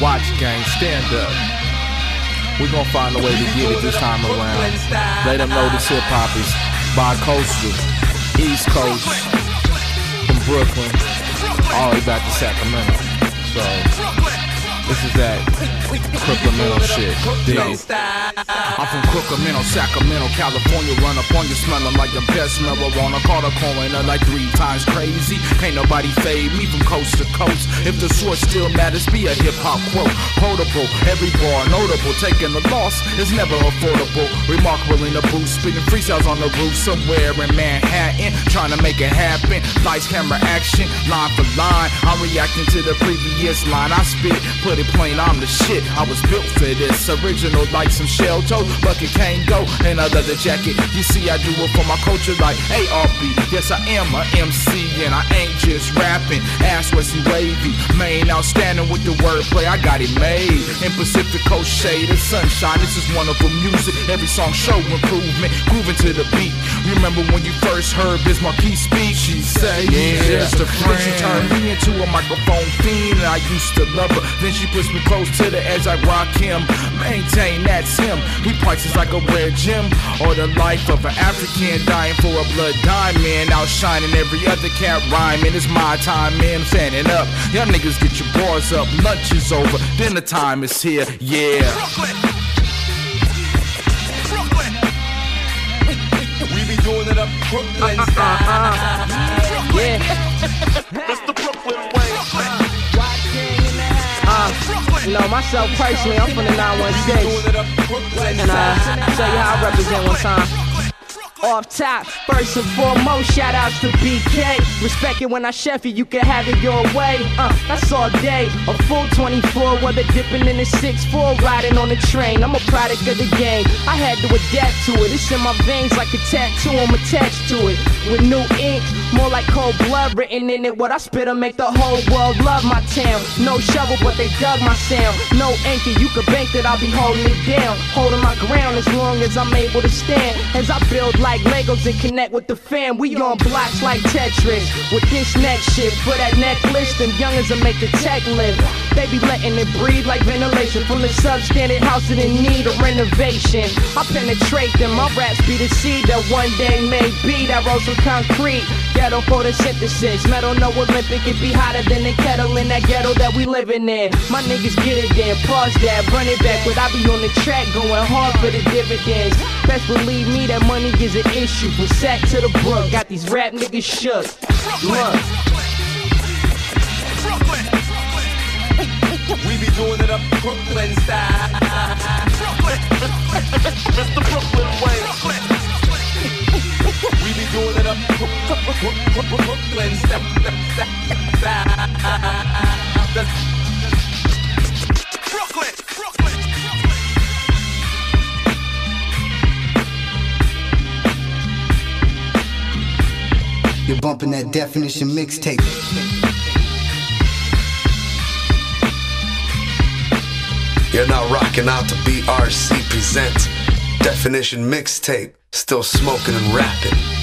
Watch gang, stand up. We're gonna find a way to get it this time around. Let them know this hip-hop is bi-coastal, East Coast, from Brooklyn, all the way back to Sacramento. So, this is that Crooklyn shit. I'm from Crooklyn, Sacramento, California. Run up on you smelling like the best marijuana. Caught a coroner like 3 times crazy. Ain't nobody fade me from coast to coast. If the source still matters, be a hip-hop quote. Potable, every bar notable. Taking a loss is never affordable. Remarkable in the booth, spitting freestyles on the roof somewhere in Manhattan. Trying to make it happen. Lights, camera, action, line for line. I'm reacting to the previous line I spit. Put it plain, I'm the shit. I was built for this. Original like some shell toe. Bucket can't go in a leather jacket. You see I do it for my culture like ARB. Yes I am a MC and I ain't just rapping. Ass Wesley Wavy, main outstanding with the wordplay. I got it made in Pacific Coast shade and sunshine. This is wonderful music. Every song show improvement, grooving to the beat. Remember when you first heard Biz Marquis speak? She say yeah, he's just a friend. She turned me into a microphone fiend and I used to love her. Then she pushed me close to the edge. I rock him, maintain that's him. We prices like a rare gem, or the life of an African dying for a blood diamond. Outshining every other cat rhyming. It's my time, man. I'm standing up. Y'all niggas get your bars up. Lunch is over. Dinner time is here. Yeah. Brooklyn. Brooklyn. We be doing it up Brooklyn style. Brooklyn. Yeah. That's the Brooklyn way. Brooklyn. You know, myself personally, I'm from the 916, and I'll tell you how I represent one time. Off top, first and foremost, shout outs to BK. Respect it when I chef it, you can have it your way. That's all day, a full 24, whether dipping in the 6-4, riding on the train. I'm a product of the game, I had to adapt to it. It's in my veins like a tattoo, I'm attached to it. With new ink, more like cold blood written in it. What I spit'll make the whole world love my town. No shovel, but they dug my sound. No anchor, you can bank that I'll be holding it down. Holding my ground as long as I'm able to stand. As I build like Legos and connect with the fam. We on blocks like Tetris with this next shit. For that necklace, them youngins will make the tech live. They be letting it breathe like ventilation. From the substandard house that in need of renovation. I penetrate them, my raps be the seed that one day may be. That rose from concrete, ghetto photosynthesis. Metal no Olympic, it be hotter than the kettle in that ghetto that we living in. My niggas get it then, pause that, run it back. But I be on the track going hard for the dividends. Best believe me, that money is an issue. From sack to the brook, got these rap niggas shook. Look, we be doing it up Brooklyn style. That's the Brooklyn way. We be doing it up Brooklyn style. Brooklyn. You're bumping that Definition Mixtape. You're now rocking out to BRC presents Definition Mixtape. Still smoking and rapping.